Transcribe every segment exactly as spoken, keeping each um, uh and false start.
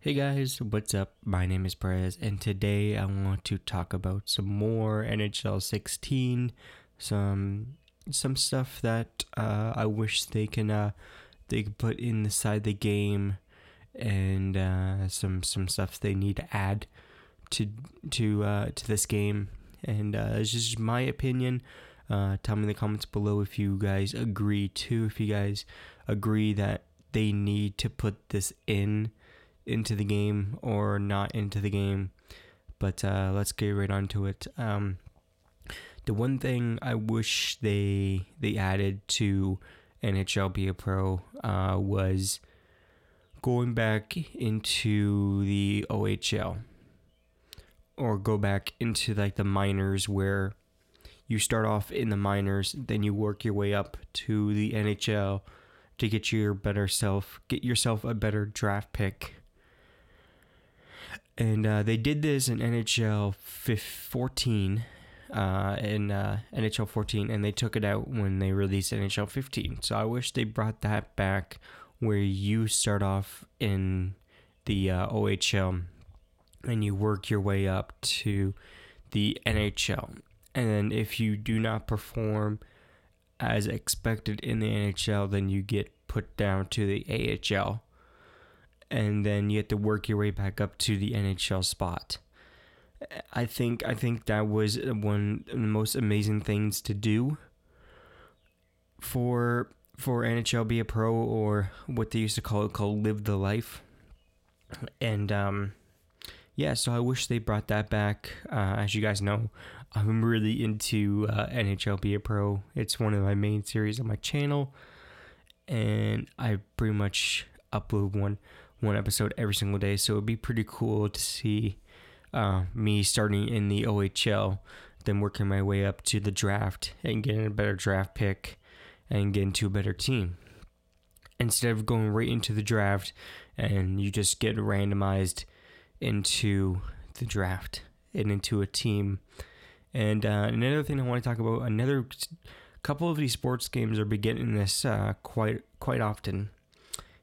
Hey guys, what's up? My name is Prez, and today I want to talk about some more N H L sixteen, some some stuff that uh, I wish they can uh, they could put inside the game, and uh, some some stuff they need to add to to uh, to this game. And uh, it's just my opinion. Uh, tell me in the comments below if you guys agree too. If you guys agree that they need to put this in. into the game or not into the game, but uh, let's get right onto it. Um, the one thing I wish they they added to N H L Be A Pro uh, was going back into the O H L, or go back into like the minors, where you start off in the minors, then you work your way up to the N H L to get your better self, get yourself a better draft pick. And uh, they did this in N H L fourteen, uh, in uh, N H L fourteen, and they took it out when they released N H L fifteen. So I wish they brought that back, where you start off in the uh, O H L and you work your way up to the N H L. And if you do not perform as expected in the N H L, then you get put down to the A H L. And then you have to work your way back up to the N H L spot. I think I think that was one of the most amazing things to do for for N H L Be A Pro, or what they used to call it, called Live The Life. And um, yeah, so I wish they brought that back. Uh, as you guys know, I'm really into uh, N H L Be A Pro. It's one of my main series on my channel, and I pretty much upload one. one episode every single day, so it'd be pretty cool to see uh, me starting in the O H L, then working my way up to the draft and getting a better draft pick and getting to a better team, instead of going right into the draft and you just get randomized into the draft and into a team. And uh, another thing I want to talk about, another couple of these sports games are beginning this uh, quite quite often,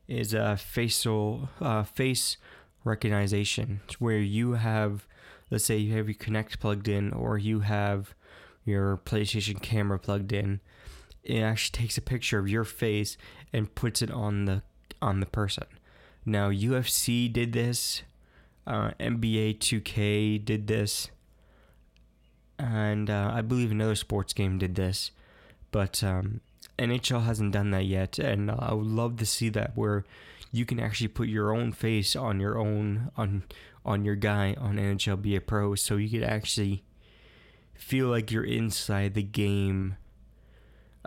is a facial uh, face recognition, where you have, let's say you have your Kinect plugged in, or you have your PlayStation camera plugged in. It actually takes a picture of your face and puts it on the on the person. Now U F C did this, uh, N B A two K did this, and uh, I believe another sports game did this, but. Um, N H L hasn't done that yet, and I would love to see that, where you can actually put your own face on your own on on your guy on N H L Be A Pro, so you could actually feel like you're inside the game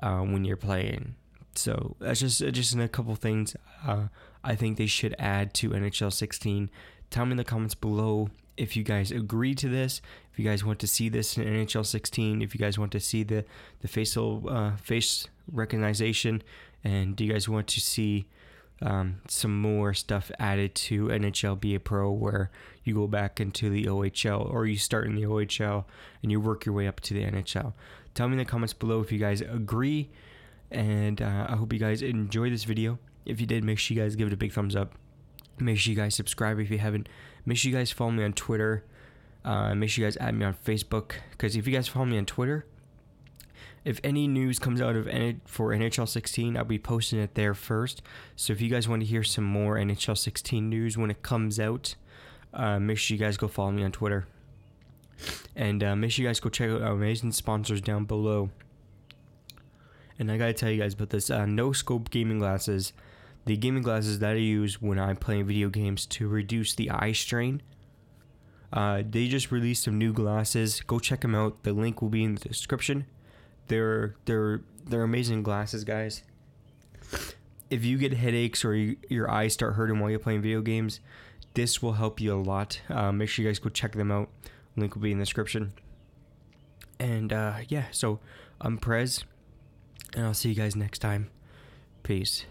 uh, when you're playing. So that's just just a couple things uh, I think they should add to N H L sixteen. Tell me in the comments below if you guys agree to this, if you guys want to see this in N H L sixteen, if you guys want to see the the facial uh, face recognition, and do you guys want to see um, some more stuff added to N H L Be A Pro, where you go back into the O H L, or you start in the O H L and you work your way up to the N H L. Tell me in the comments below if you guys agree, and uh, I hope you guys enjoy this video. If you did, make sure you guys give it a big thumbs up. Make sure you guys subscribe if you haven't. Make sure you guys follow me on Twitter. Uh, make sure you guys add me on Facebook, because if you guys follow me on Twitter, if any news comes out of N- for N H L sixteen, I'll be posting it there first. So if you guys want to hear some more N H L sixteen news when it comes out, uh, make sure you guys go follow me on Twitter. And uh, make sure you guys go check out our amazing sponsors down below. And I gotta tell you guys about this uh, No Scope Gaming Glasses. The gaming glasses that I use when I'm playing video games to reduce the eye strain. Uh, they just released some new glasses. Go check them out. The link will be in the description. They're they're they're amazing glasses, guys. If you get headaches or you, your eyes start hurting while you're playing video games, this will help you a lot. Uh, make sure you guys go check them out. Link will be in the description. And uh, yeah, so I'm Prez, and I'll see you guys next time. Peace.